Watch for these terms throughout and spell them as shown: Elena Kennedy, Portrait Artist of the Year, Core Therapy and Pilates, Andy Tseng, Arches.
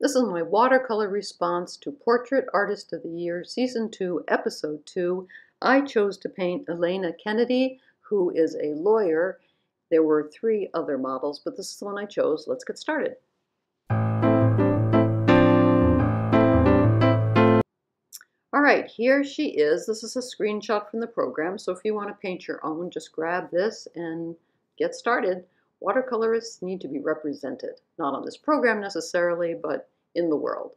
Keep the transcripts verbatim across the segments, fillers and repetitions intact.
This is my watercolor response to Portrait Artist of the Year, Season two, Episode two. I chose to paint Elena Kennedy, who is a lawyer. There were three other models, but this is the one I chose. Let's get started. All right, here she is. This is a screenshot from the program, so if you want to paint your own, just grab this and get started. Watercolorists need to be represented, not on this program necessarily, but in the world.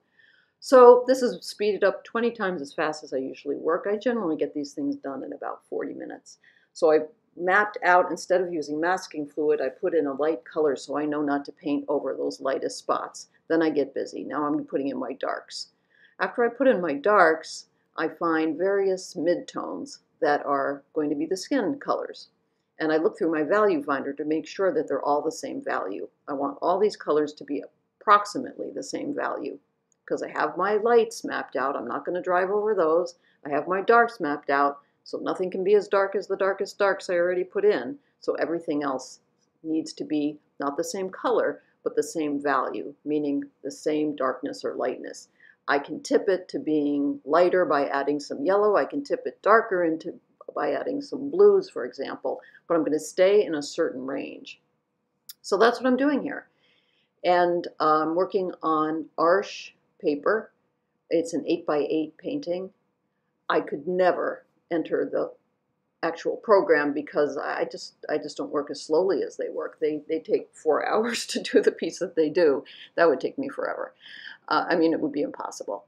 So this is speeded up twenty times as fast as I usually work. I generally get these things done in about forty minutes. So I mapped out, instead of using masking fluid, I put in a light color so I know not to paint over those lightest spots. Then I get busy. Now I'm putting in my darks. After I put in my darks, I find various midtones that are going to be the skin colors. And I look through my value finder to make sure that they're all the same value. I want all these colors to be approximately the same value because I have my lights mapped out. I'm not going to drive over those. I have my darks mapped out, so nothing can be as dark as the darkest darks I already put in. So everything else needs to be not the same color, but the same value, meaning the same darkness or lightness. I can tip it to being lighter by adding some yellow. I can tip it darker into by adding some blues, for example, but I'm going to stay in a certain range. So that's what I'm doing here. And I'm um, working on Arches paper. It's an eight by eight painting. I could never enter the actual program because I just I just don't work as slowly as they work. They, they take four hours to do the piece that they do. That would take me forever. Uh, I mean, it would be impossible.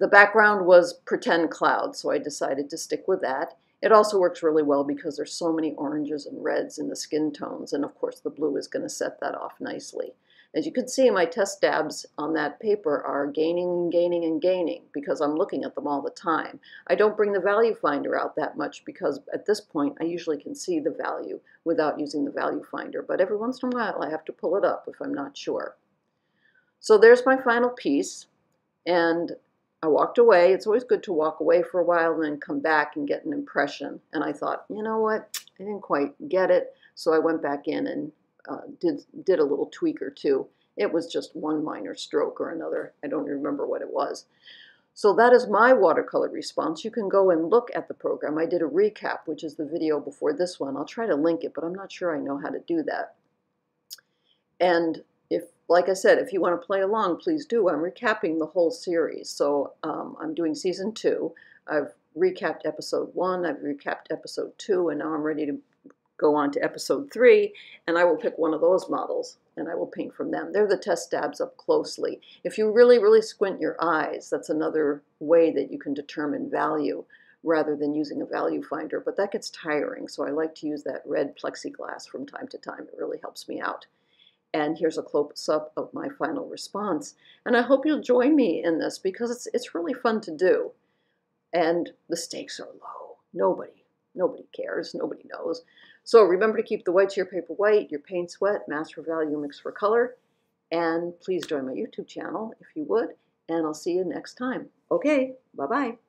The background was pretend clouds, so I decided to stick with that. It also works really well because there's so many oranges and reds in the skin tones, and of course the blue is going to set that off nicely. As you can see, my test dabs on that paper are gaining, gaining, and gaining because I'm looking at them all the time. I don't bring the value finder out that much because at this point I usually can see the value without using the value finder, but every once in a while I have to pull it up if I'm not sure. So there's my final piece, and I walked away. It's always good to walk away for a while and then come back and get an impression. And I thought, you know what, I didn't quite get it. So I went back in and uh, did, did a little tweak or two. It was just one minor stroke or another. I don't remember what it was. So that is my watercolor response. You can go and look at the program. I did a recap, which is the video before this one. I'll try to link it, but I'm not sure I know how to do that. And if, like I said, if you want to play along, please do. I'm recapping the whole series. So um, I'm doing season two. I've recapped episode one. I've recapped episode two. And now I'm ready to go on to episode three. And I will pick one of those models and I will paint from them. They're the test dabs up closely. If you really, really squint your eyes, that's another way that you can determine value rather than using a value finder. But that gets tiring. So I like to use that red plexiglass from time to time. It really helps me out. And here's a close-up of my final response. And I hope you'll join me in this because it's, it's really fun to do. And the stakes are low. Nobody, nobody cares. Nobody knows. So remember to keep the whites of your paper white, your paints wet, mask for value, mix for color. And please join my YouTube channel if you would. And I'll see you next time. Okay, bye-bye.